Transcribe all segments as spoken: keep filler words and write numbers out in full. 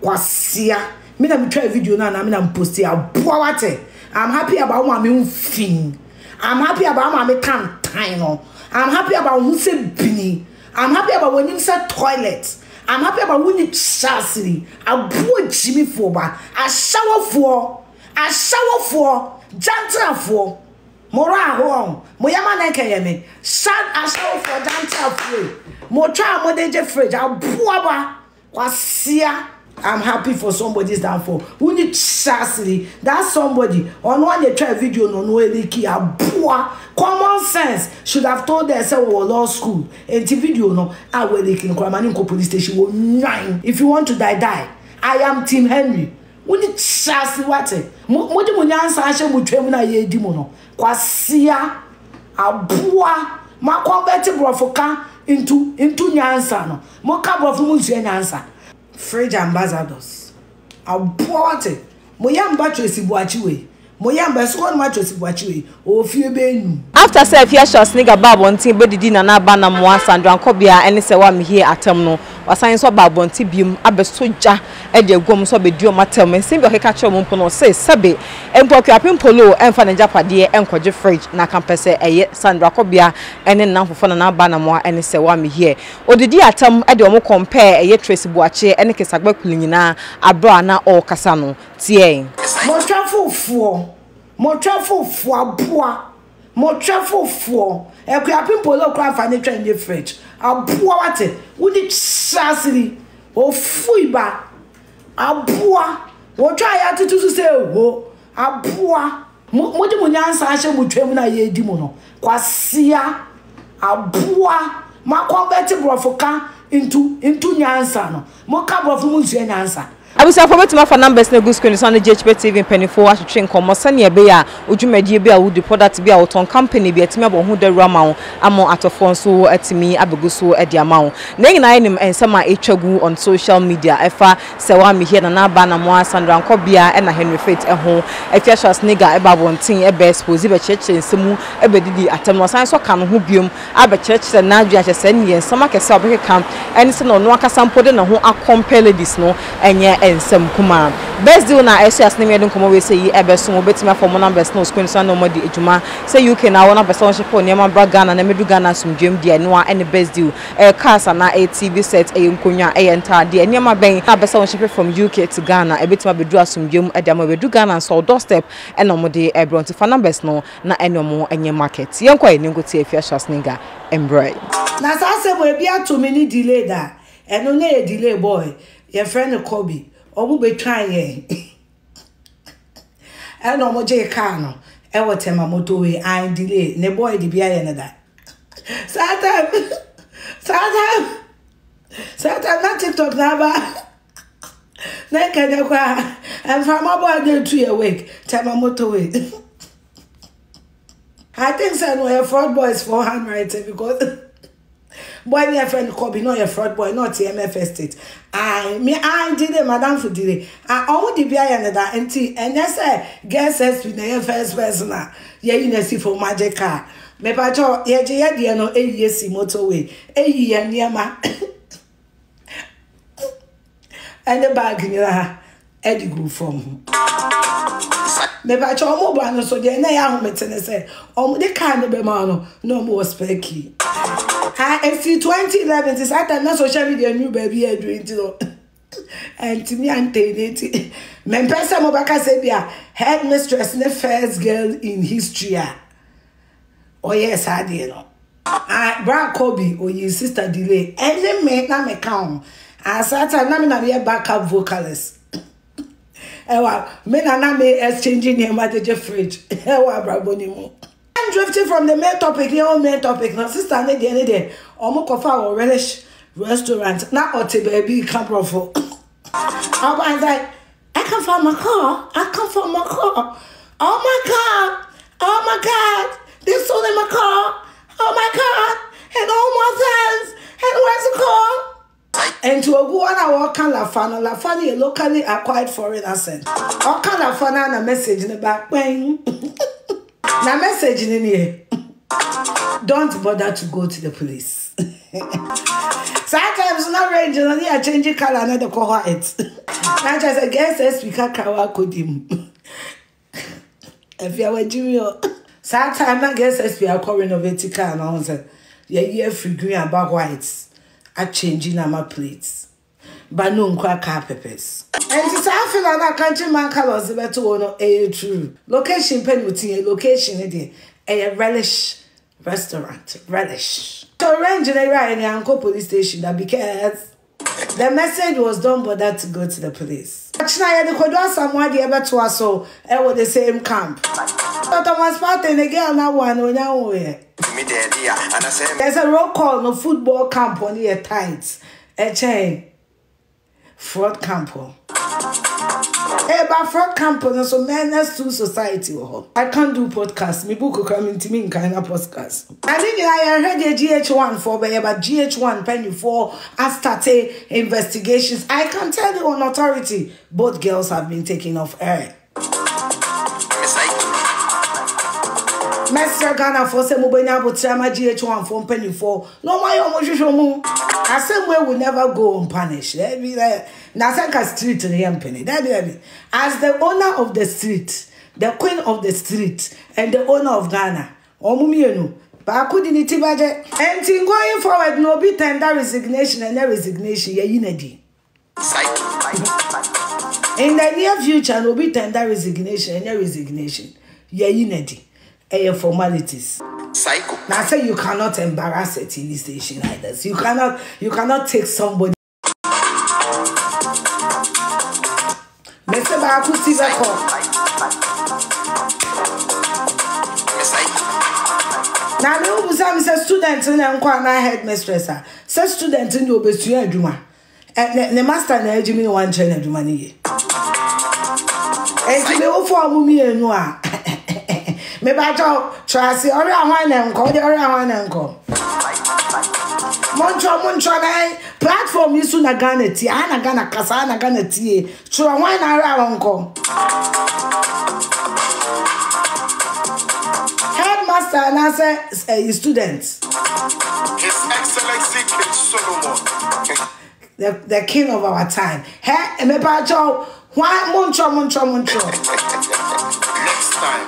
kwasia me na me try video na na me na post ya boa wate. I'm happy about my own thing. I'm happy about my me can time no. I'm happy about who say bini. I'm happy about when you say toilet. I'm happy about when you chastity. I boy Jimmy for ba. I shower for. I shower for. Jantra for. Mora wrong. Moyama na kayeme. Shout I shower for jantra for. Mo try mo deje fridge. I boa ba. Kwasia. I'm happy for somebody's downfall. Who need chastity? That's somebody. On one they try video no no eliki abua. Common sense should have told themselves we law school. And the video no I will eliki Kwamaninko police station will nine. If you want to die, die. I am Tim Henry. Who need chastity what? Mo di mo nyansa ashe mo twem na ye di mo no. Kwasia abua ma convert brofoka into into nyansa no. Mo ka brofo mo nsu nyansa. Fridge ambassadors. I'll bought it. Moyam batteries in Wachiwe. Moyam Baswan matches in Wachiwe. Oh, few ben. After self, yes, shall sneak a bab on Tim Bedi Dina Banam once and drank Cobia and it's a one here at Terminal. Was I saw Bab on Tibium, Abesuja, Edia Gom so be due matem, and seemed like a catcher Mumpono says Sabe, and Pocapin Polo, and Fanajapa dear, and Codge Fridge, Nakampese, a yet Sandra Cobia, and then now for Fanana Banamwa and it's a one here. Or the dear Tom Edomo compare a yet Tracy Boache, and a Casabaculina, Abrana or Casano, Tien. More travel for more travel for bois, more travel for a crapping polo craft and a train your fridge. I'll boat it. Would it sassy or fuiba? I'll boa. What try attitude to say, oh, I'll boa. Motimunan Sasha would train a ye demono. Quasia, I'll boa. My converted brofoka into into Nansano. Mocab of Muzian answer. I was alphabet to my numbers no good screen on the G H Page T V in Penny for to train Comosania Bea, Ujumedia Bea would report that to be out on company be a Timabo who the Ramau, Amon at a Fonso at me, Abaguso at the Amau. Nang I am and some are H G U on social media. Efa, Sawami here and Abana Moa, Sandra Cobia, and a Henry Fate at home. A Fiasha Snigger, Eba wanting a best was a church in Samu, Ebedi at Tamos, and so can Hubium, Abba Church, and Nadia Chesendian, Samaka Sabre camp, and Sano Noaka Sampoden, who are compelled this no, and yet. And some command. Best deal now, as you as name, come away say, Eberson, bet me for one number, no screen, so no more the Ejuma. Say you can now one of a sonship on Yaman Bragan and Medugana, some Jim, dear Noah, and the best deal. A cast and a T V set, a Yunkunya, a entire dear Yama Bang, Aberson from U K to Ghana, a bit of a draw some Jim, a demo with Dugana, so doorstep, and no more the Ebron to Fanabes, no, not any more any market. Young quite new to a fierce nigger and bright. Nasa will be out too many delay that, and only a delay boy, your friend Kobe. Obu be trying. I no mo je car no. E wo tema moto we I delay. Ne boy di bia ye na da. Sometimes, sometimes, sometimes na TikTok na ba. Na ka de kwa. And from boy dey two a week. Tema moto we. I think say no your fraud boy is for handwriting because. Boy, my friend Kobe, not your fraud boy, not the M F S state. I me I did it, madam for delay. I all the beer and that and tea and that's a guest says with the first person. Yeah, you know, see for magic car. Me pacho, yeah, yeah, yeah, no, eight years in motorway, eight year near my and the bag in your Eddie grew from. Me pacho, I'm more so the and I am meeting say, oh, they can't be man, no more specky. I see twenty eleven is at another social media new baby and doing it. And to me, I'm telling you, my person Mobaka Sebia, headmistress, the first girl in history. Oh, yes, I did. I brought Kobe, or your sister delay, and then make them account. I sat at Namina backup vocalist. Ewa, men are not exchanging your mother fridge. Ewa, Brabonimo. Drifting from the main topic, the old main topic. Now, sister, I need the other day. Omo kofa or relish restaurant. Now, or to baby camp for. I was like, I come from my car. I come from my car. Oh my God! Oh my God! They sold in my car. Oh my God! And all my friends. And where's the car? And to a woman, I walk on Lafana. Lafana is locally acquired foreign accent. I can Lafana and a message in the back. Now message in here. Don't bother to go to the police. Sometimes not ranging, only I change the color and the cohort. I just guess as we can't could him. If you were junior, sometimes I guess as we are calling a vertical and answer, yeah, yeah, free green about whites are changing my plates. But no crack car peppers. And it's half an hour country man colors about to own a true location pen with a location in a relish restaurant. Relish. So, arrange in a Yanko police station that because. The message was done but that to go to the police. Actually, I had to do someone ever to us so it was the same camp. But I was part of the girl now one on your way. There's a roll call no football camp on the tights. A chain fraud camp. Hey, but fraud camp on so menace to society. I can't do podcasts. Me book come into me in kind of podcast. I think I heard the G H one for but G H one penny for and started investigations. I can tell you on authority, both girls have been taken off air. Master Ghana for some G H one for penny for no my own. I said we will never go unpunished. Let me like Nasanka street in Yampany. That be as the owner of the street, the queen of the street, and the owner of Ghana. Omumienu, but I couldn't budget. And in going forward, no be tender resignation and no resignation. Yeah, unity. In the near future, no be tender resignation and no resignation. Yeah, unity. And formalities. Psycho. Now I say you cannot embarrass a T V station like this. You cannot, you cannot take somebody. Mister Baku Sivako. Now me who is a student in the Nkwana headmistress. Say student in the Obesuya Juma. And the master na Jimmy one channel Juma niye. And the Ofo Mumi Enua. Maybe I talk, try to see, all right, one uncle, all right, one uncle. Montra, Montra, platform is soon a garnet, I'm a Ghana Cassana Ghana tea, so I want our uncle. Headmaster and answer a student. His Excellency King Solomon, the, the king of our time. Hey, maybe I talk, one Montra, Montra, Montra. Next time.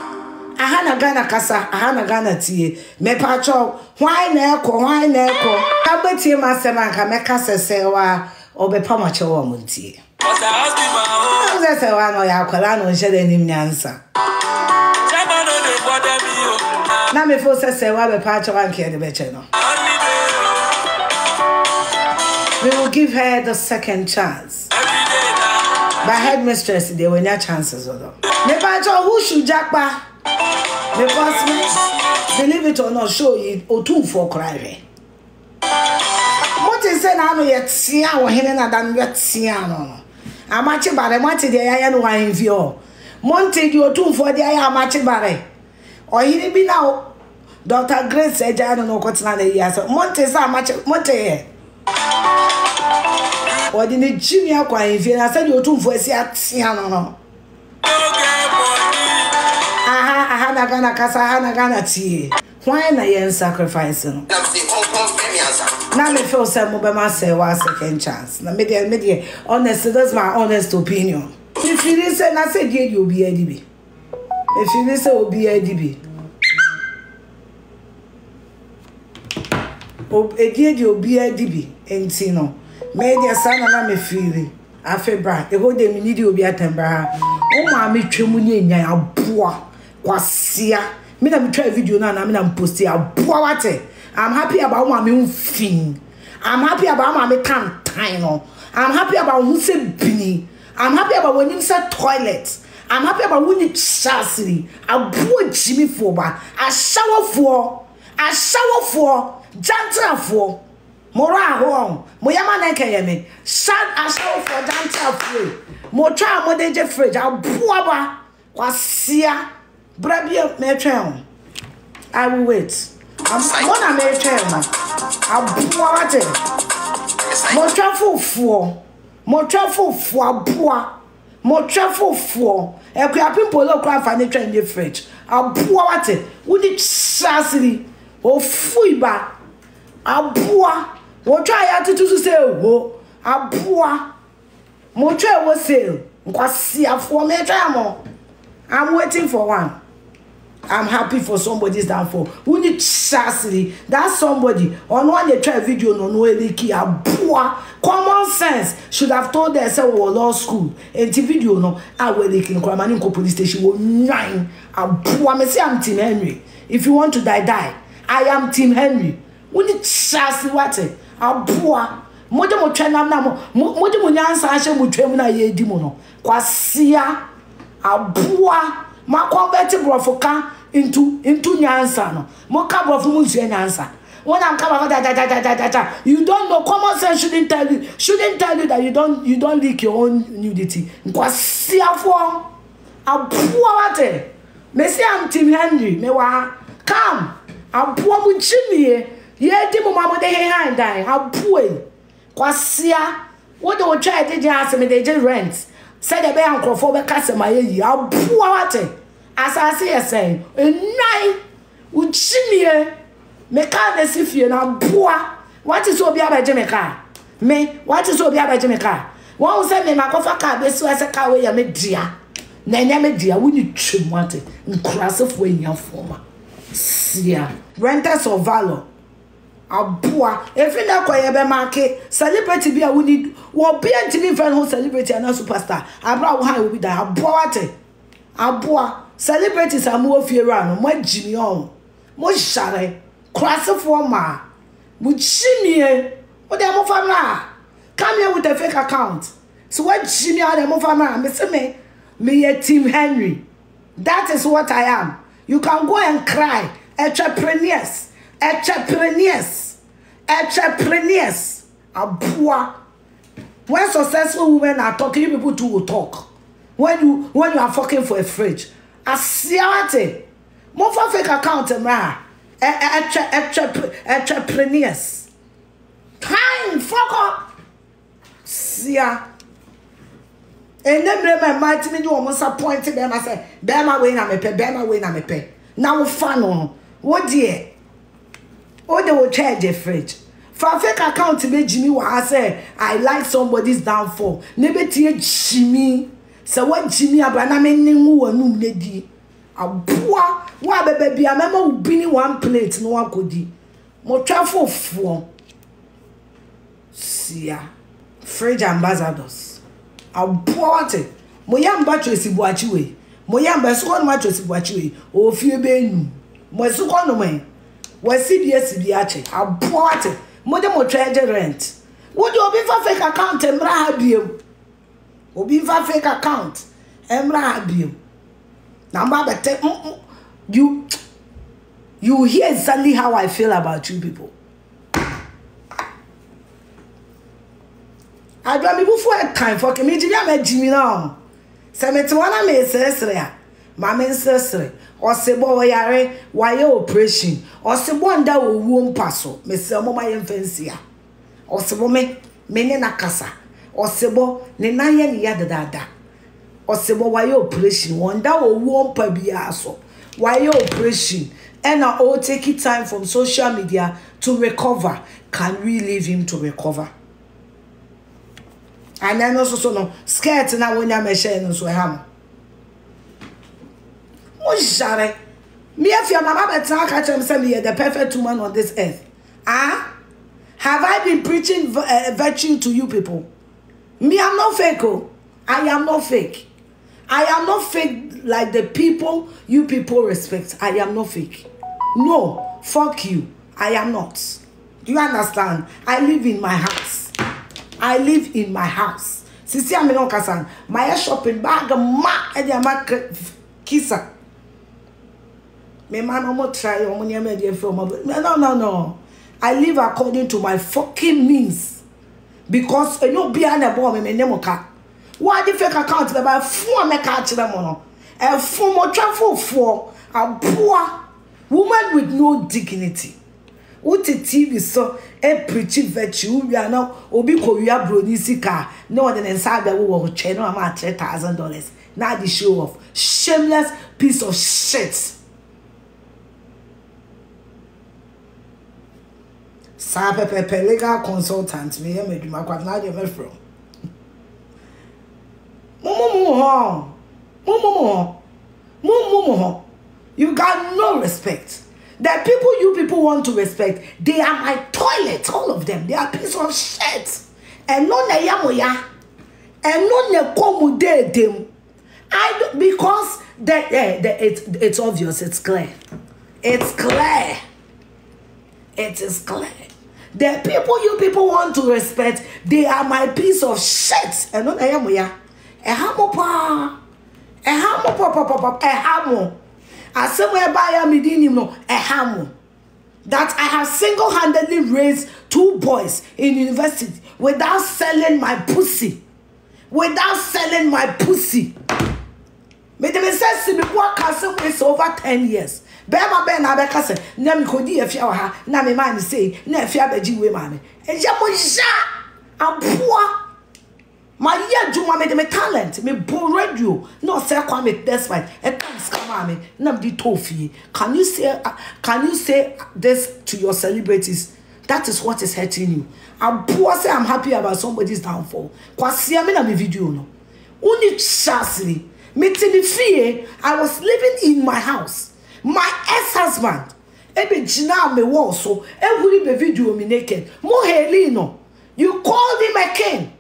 Ahana Ghana kasa, ahana Ghana tie. Me pacho, why neko, why neko. Kabeti masema kameka sesewa obepa macho wa munti. Oza sewa no ya kwala no nshede ni mnyansa. Na me fo sesewa be pacho anke de beche no. We will give her the second chance. But headmistress, they were no chances odo. Me pacho who should jakpa? Because, believe it or not, show you or two for crying. What is saying? I know yet see our Helena than yet see. I am matching by the matching the iron wine view. Monte, you two for the iron matching by or he be now. Doctor Grace said, I don't know what's not a year. So, Monte, so much Monte. Or did the junior wine view? I said, you two for the Gana kasa hana gana tea. Why na yen sacrificing? Now me feel say mo be ma say wa second chance. Na me dey me dey honestly that's my honest opinion. If you say na say dey you be A D B. If you say obi A D B. Ob e dey dey obi A D B enti no. Me dey say na na me feel afebra e go dey me need obi atembra. O ma me twemu nye nyan aboa. Kwasia, me na me try video na na me na post ya boawate. I'm happy about my me thing. I'm happy about my me can time no. I'm happy about who say bini. I'm happy about when you say toilet. I'm happy about when you chassis. I blow Jimmy for ba. I shower for. I shower for. Jantra for. Mora ho. Mo yama na keye me. Shout I shower for jantra for. Mo try mo deje fridge. I boaba. Kwasia. Brabia Metron. I will wait. I'm gonna make him. I'll boil it. More truffle for more truffle for bois. More truffle for a crapping polo craft and a train in the fridge. I'll boil it. Would it sassy or fuiba? I'll boil. What try to do to say, oh, I'll boil. Motre was sale. I'm waiting for one. I'm happy for somebody's downfall. Who need chastity? That's somebody. On one they try video no no any key. Common sense should have told themselves we law school. And the video no I will they can come and police station will nine. I'm Team Henry. If you want to die, die. I am Team Henry. Who need chastity what? A Mojo mo try nam nam mojo mo nyansa ahye mo twam na ye di mo no kwasia aboa ma convert brofo ka into into nyansa no mo ka brofo mo zue nyansa when am ka ba da da da da you don't know common sense shouldn't tell you shouldn't tell you that you don't you don't leak your own nudity kwasia for aboa wate me say am Team Henry me wa come aboa mo chimie ye di mo ma mo de he han dai aboa Kwasia, what do we try to do? Ask me, they just rent. Said the bank crophobe customer. I'll pour it. As I say, I say, a night would chimney. Make out the siphon and pour. What is so be about Jamaica? Me, what is so be about Jamaica? One said, me, my coffee car, this was a car where I made dear. Nanya made dear, when you trim what it and cross off way in your former. See, renters of valor. Aboa, if you don't quite be market, celebrity be a we need. What be a T V fan who celebrity and not superstar? Abra why we be that? Aboa te, aboa celebrities are more fearan. More Jimmy on, more Shari, cross of former, more Jimmy. What they more family? Come here with a fake account. So what Jimmy are they more family? Me say me, me a Team Henry. That is what I am. You can go and cry. Entrepreneurs. Entrepreneurs, entrepreneurs, aboa. When successful women are talking, you people too will talk. When you when you are fucking for a fridge, asiate, more for fake account, man. Entrepreneurs, time fuck up. See ya. And then remember, my team do almost appointed them. I say, bear my way na me pay, bear my way na me pay. Now we fan on. What dear? Oh, they will charge a fridge. For fake account, be Jimmy wa say I like somebody's downfall. Nebe tie Jimmy. So what Jimmy abana me nnu wonu lady. Aboa, wa bebe bia mema ubini one plate no wa kodi. Mo travel fo. Sia. Fridge ambassadors. Aboa te. Mo yamba chosi buachi we. Mo yamba so no chosi buachi we. O fie be nu. Mo so ko no me. We see the S B H. I bought it. Mother more treasure rent. Would you be for fake account? Emra Habium. Would be for fake account. Emra Habium. Now, Baba, you you hear exactly how I feel about you people. I don't even for a time for community. I'm a Jimmy now. Semetuana may say, Mamma sister, or Sebo Yare, why operation, or Sebo and that will womb parcel, Miss Moma Infancia, or Sebome, Menena Casa, or Sebo, Nenayan Yadada, or Sebo, why operation, one that will womb per biaso, why operation, and I all take it time from social media to recover. Can we leave him to recover? And then also, so no, scared now when I'm a share so ham. Share me if your mama better catch him say me the perfect woman on this earth. Ah, have I been preaching virtue to you people? Me, I'm not fake. Oh, I am not fake. I am not fake like the people you people respect. I am not fake. No, fuck you. I am not. Do you understand? I live in my house. I live in my house. Sisi amino kasan. My shopping bag ma e dia ma kisa. My man, I'm not trying. I'm not even from. No, no, no. I live according to my fucking means, because you know behind the ball, me me name oka. Why the fake account? They buy phone me catch them on. A phone mo travel for a poor woman with no dignity. What the T V so a preaching virtue. We are now obi ko we are bronisika. No one inside the world will channel am at three thousand dollars. Now the show off shameless piece of shit. Sabe legal consultant me me do my from more. More, more, more. More, more, more. You got no respect. The people you people want to respect, they are my toilet, all of them. They are a piece of shit. And no ne yamoya. And no ne komu de dem. I because that eh, it's it's obvious, it's clear. It's clear. It is clear. The people you people want to respect, they are my piece of shit. And no ne yamoya. E hamo pa. E hamo pa pa pa pa. E hamo. I somewhere by Amidinimo, a hammer. That I have single-handedly raised two boys in university without selling my pussy. Without selling my pussy. But they said, see, before Castle is over ten years. Bema Ben Abacasa, Namikodi, if you are, Nami, man, say, Nefiabaji, women. And Jamoja, I'm poor. My year, do my me talent, me poor radio, no self-commit despite, and thanks, Kamami, Namdi Tofi. Can you say, can you say this to your celebrities? That is what is hurting you. I'm poor, say I'm happy about somebody's downfall. Kwasia, me na me video no. Only chasli, me tinifiye, I was living in my house. My ex-husband, ebe jina me wo so, ebe be video me naked. Mo heli no. You called him a king.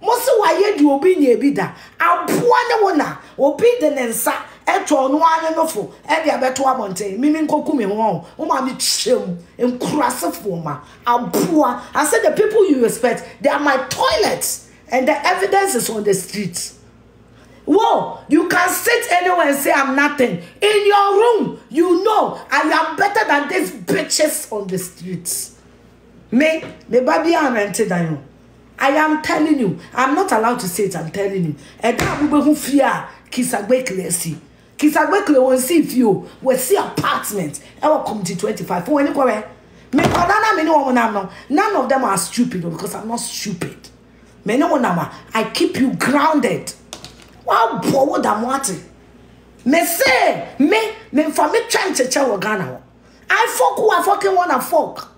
Mosi waye du obi nye bi da aboa ne wona obi de ne nsa eto no ane nofo e de abeto abonten mimi nkoku me ho o ma me chem enkurasefo ma aboa. I said the people you respect, they are my toilets, and the evidence is on the streets. Whoa, you can sit anywhere and say I'm nothing. In your room, you know I am better than these bitches on the streets. Me me baby am rented I know. I am telling you, I'm not allowed to say it, I'm telling you. And that people who fear Kisagweklesi. Kisagwekle won't see if you will see apartment. I will come to twenty-five. For any correct. None of them are stupid because I'm not stupid. I keep you grounded. Wow, poor damn what? Me say, me, me for me trying to check Ghana. I fuck who I fucking wanna fuck.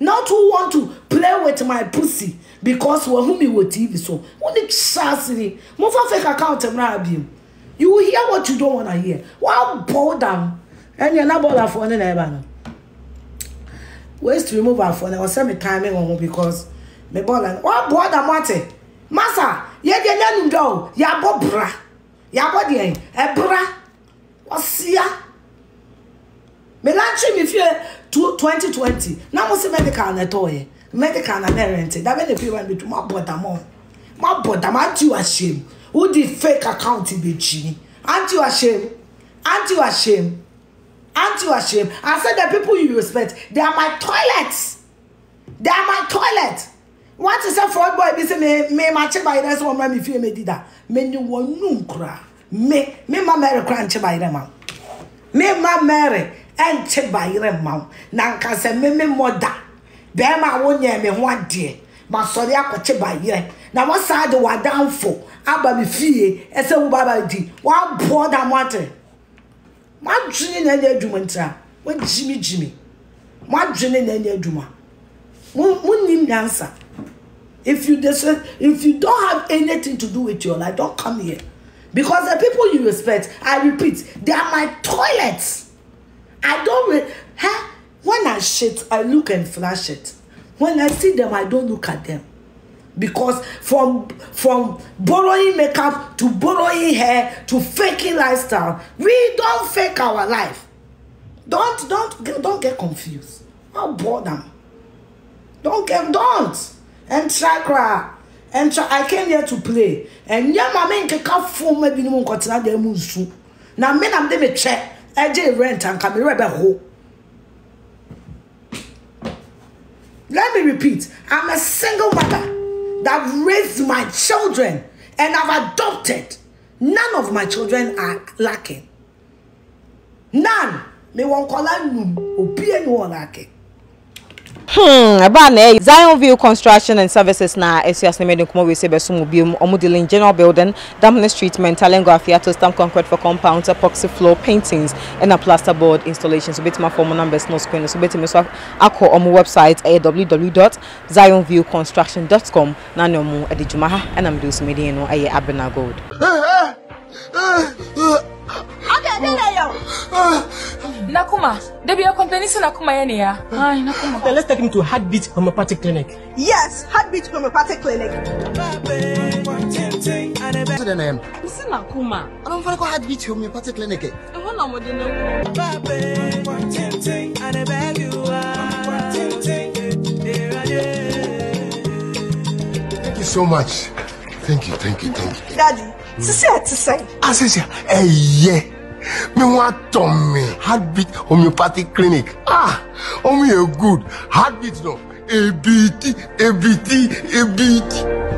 Not who want to play with my pussy because we're whom you will T V. So only chasing move a fake account and rob you. You will hear what you don't want to hear. Wow, bow down. And you're not bothered for any ever. Ways to remove our phone. I was semi timing on because me ball and wow, bow down. What it, Massa? Yeah, yeah, yeah, no, yeah, bob bra. Yeah, body, a bra. What's here? Me launching me fear. twenty twenty. Now must medical na toy. Medical na rent. That when the people be to my brother mom. My brother man you ashamed. Who the fake account be chini? Aren't you ashamed? Aren't you ashamed? Aren't you ashamed? I said the people you respect, they are my toilets. They are my toilet. What is a fraud boy be say me me match by this one me feel me did that. Me no one no cra. Me me ma Mary crunch by them. Me ma Mary and check by your mouth. Nanka said, Mimmy, mother. Bear my one year, me one dear. But sorry, I could check by you. Now, what side do I down for? I'll be free, and so Baba D. What poor damn water? My dreaming and your Dumenta. What Jimmy Jimmy? My dreaming and your Duma. One name dancer. If you if you don't have anything to do with your life, don't come here. Because the people you respect, I repeat, they are my toilets. I don't, huh? When I shit, I look and flash it. When I see them, I don't look at them. Because from, from borrowing makeup to borrowing hair to faking lifestyle, we don't fake our life. Don't, don't, don't get confused. I'll bore them. Don't get, don't. And try cry. And try, I came here to play. And yeah, my man can come for me, maybe no continue their moves soon. Now, men, I'm them a check. I did rent and can be rebel ho. Let me repeat. I'm a single mother that raised my children and I've adopted. None of my children are lacking. None. Me won't call them Obinim or lacking. Hmm, about eh, Zionville Construction and Services na S C S name dey come we say be some obiom omodeling general building, damage treatment, talengo afiato, stamp concrete for compounds, epoxy floor paintings and a plasterboard installations. So bit my phone numbers no screen. So bit me so akọ on website eh, w w w dot zionville construction dot com na no mu e dey juma ha and am do so me dey no eh, Abena Gold. Nakuma, there be a company so Nakuma any ya. Aye, Nakuma. Then let's take him to Heartbeat Homeopathic Clinic. Yes, Heartbeat Homeopathic Clinic. What's the name? Mister Nakuma. I don't want to go Heartbeat Homeopathic Clinic. I want no more than Thank you so much. Thank you, thank you, thank you. Daddy, to say, to say. I say, eh, yeah. Me want me Heartbeat Homeopathic Clinic. Ah, oh me a good heartbeat no. A B T, A B T, A B T.